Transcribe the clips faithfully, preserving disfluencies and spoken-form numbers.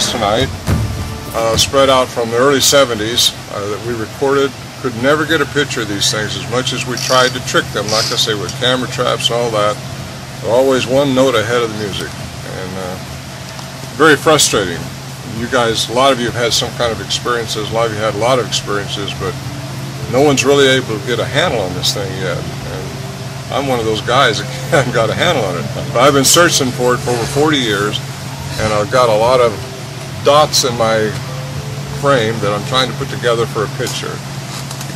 songs tonight, uh, spread out from the early seventies uh, that we recorded. Could never get a picture of these things as much as we tried to trick them, like I say, with camera traps and all that. They're always one note ahead of the music, and uh, very frustrating. You guys, a lot of you have had some kind of experiences, a lot of you had a lot of experiences, but no one's really able to get a handle on this thing yet. And I'm one of those guys that haven't got a handle on it. But I've been searching for it for over forty years, and I've got a lot of dots in my frame that I'm trying to put together for a picture.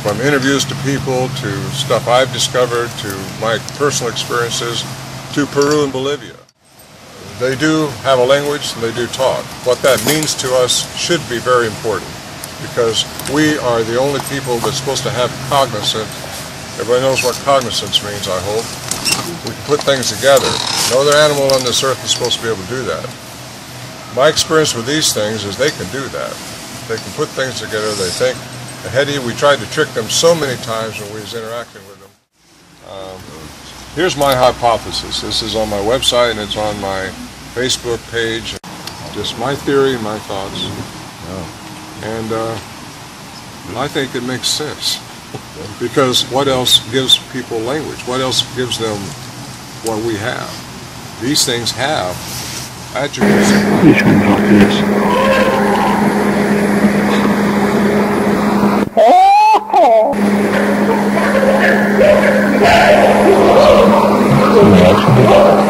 From interviews to people, to stuff I've discovered, to my personal experiences, to Peru and Bolivia. They do have a language and they do talk. What that means to us should be very important, because we are the only people that's supposed to have cognizance. Everybody knows what cognizance means, I hope. We can put things together. No other animal on this earth is supposed to be able to do that. My experience with these things is they can do that. They can put things together, they think. Ahead of you, we tried to trick them so many times when we was interacting with them. Um, here's my hypothesis. This is on my website and it's on my Facebook page. Just my theory, my thoughts. Yeah. And uh, I think it makes sense. Because what else gives people language? What else gives them what we have? These things have attributes. You should not do this. Thank you.